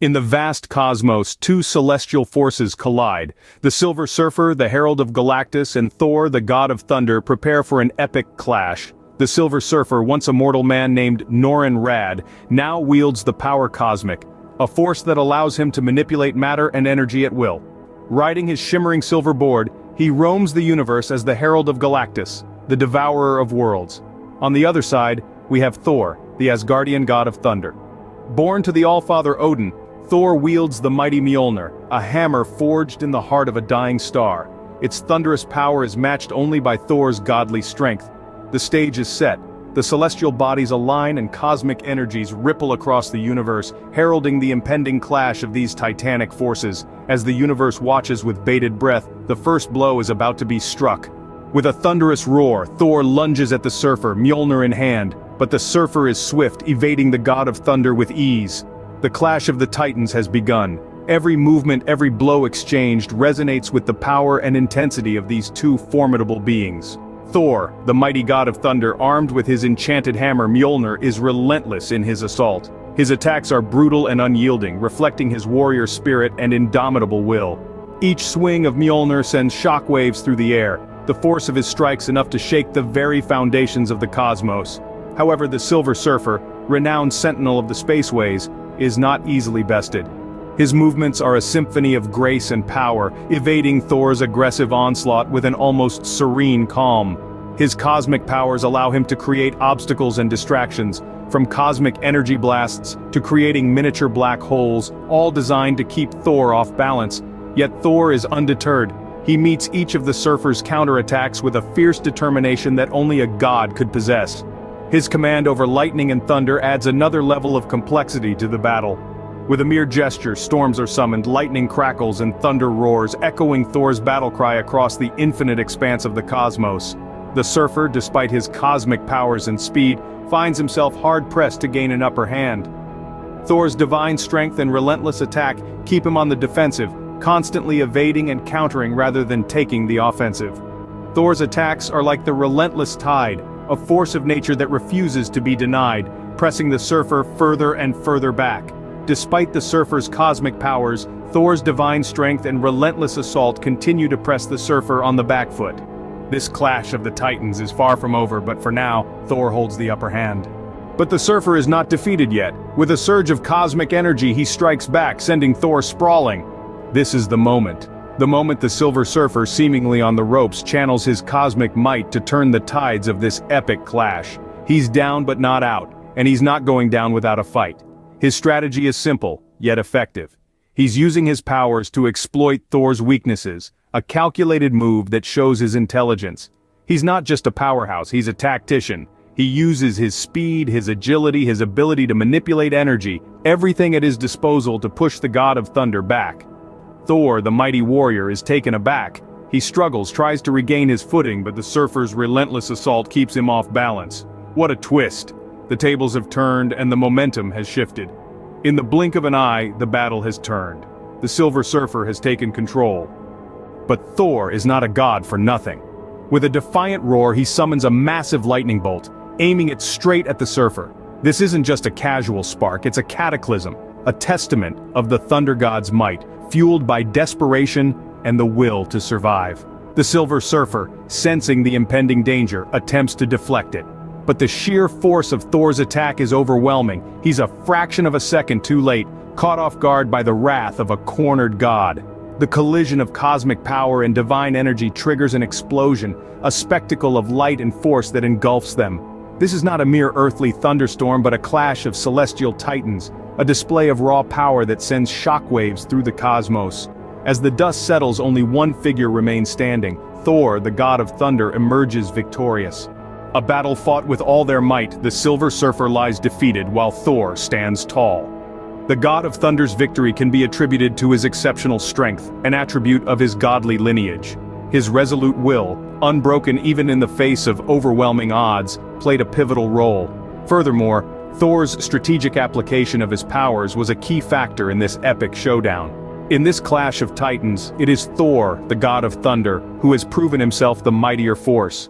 In the vast cosmos, two celestial forces collide. The Silver Surfer, the Herald of Galactus, and Thor, the God of Thunder, prepare for an epic clash. The Silver Surfer, once a mortal man named Norrin Radd, now wields the power cosmic, a force that allows him to manipulate matter and energy at will. Riding his shimmering silver board, he roams the universe as the Herald of Galactus, the devourer of worlds. On the other side, we have Thor, the Asgardian god of thunder. Born to the Allfather Odin, Thor wields the mighty Mjolnir, a hammer forged in the heart of a dying star. Its thunderous power is matched only by Thor's godly strength. The stage is set. The celestial bodies align and cosmic energies ripple across the universe, heralding the impending clash of these titanic forces. As the universe watches with bated breath, the first blow is about to be struck. With a thunderous roar, Thor lunges at the Surfer, Mjolnir in hand, but the Surfer is swift, evading the God of Thunder with ease. The clash of the Titans has begun. Every movement, every blow exchanged resonates with the power and intensity of these two formidable beings. Thor, the mighty god of thunder, armed with his enchanted hammer Mjolnir, is relentless in his assault. His attacks are brutal and unyielding, reflecting his warrior spirit and indomitable will. Each swing of Mjolnir sends shockwaves through the air, the force of his strikes enough to shake the very foundations of the cosmos. However, the Silver Surfer, renowned sentinel of the spaceways, is not easily bested. His movements are a symphony of grace and power, evading Thor's aggressive onslaught with an almost serene calm. His cosmic powers allow him to create obstacles and distractions, from cosmic energy blasts to creating miniature black holes, all designed to keep Thor off balance. Yet Thor is undeterred. He meets each of the Surfer's counterattacks with a fierce determination that only a god could possess. His command over lightning and thunder adds another level of complexity to the battle. With a mere gesture, storms are summoned, lightning crackles and thunder roars, echoing Thor's battlecry across the infinite expanse of the cosmos. The Surfer, despite his cosmic powers and speed, finds himself hard-pressed to gain an upper hand. Thor's divine strength and relentless attack keep him on the defensive, constantly evading and countering rather than taking the offensive. Thor's attacks are like the relentless tide, a force of nature that refuses to be denied, pressing the Surfer further and further back. Despite the Surfer's cosmic powers, Thor's divine strength and relentless assault continue to press the Surfer on the back foot. This clash of the Titans is far from over, but for now, Thor holds the upper hand. But the Surfer is not defeated yet. With a surge of cosmic energy, he strikes back, sending Thor sprawling. This is the moment. The moment the Silver Surfer, seemingly on the ropes, channels his cosmic might to turn the tides of this epic clash. He's down but not out, and he's not going down without a fight. His strategy is simple, yet effective. He's using his powers to exploit Thor's weaknesses, a calculated move that shows his intelligence. He's not just a powerhouse, he's a tactician. He uses his speed, his agility, his ability to manipulate energy, everything at his disposal to push the God of Thunder back. Thor, the mighty warrior, is taken aback. He struggles, tries to regain his footing, but the Surfer's relentless assault keeps him off balance. What a twist! The tables have turned and the momentum has shifted. In the blink of an eye, the battle has turned. The Silver Surfer has taken control. But Thor is not a god for nothing. With a defiant roar, he summons a massive lightning bolt, aiming it straight at the Surfer. This isn't just a casual spark, it's a cataclysm, a testament of the Thunder God's might, fueled by desperation and the will to survive. The Silver Surfer, sensing the impending danger, attempts to deflect it. But the sheer force of Thor's attack is overwhelming. He's a fraction of a second too late, caught off guard by the wrath of a cornered god. The collision of cosmic power and divine energy triggers an explosion, a spectacle of light and force that engulfs them. This is not a mere earthly thunderstorm, but a clash of celestial titans, a display of raw power that sends shockwaves through the cosmos. As the dust settles, only one figure remains standing. Thor, the god of thunder, emerges victorious. A battle fought with all their might, the Silver Surfer lies defeated while Thor stands tall. The God of Thunder's victory can be attributed to his exceptional strength, an attribute of his godly lineage. His resolute will, unbroken even in the face of overwhelming odds, played a pivotal role. Furthermore, Thor's strategic application of his powers was a key factor in this epic showdown. In this clash of titans, it is Thor, the God of Thunder, who has proven himself the mightier force.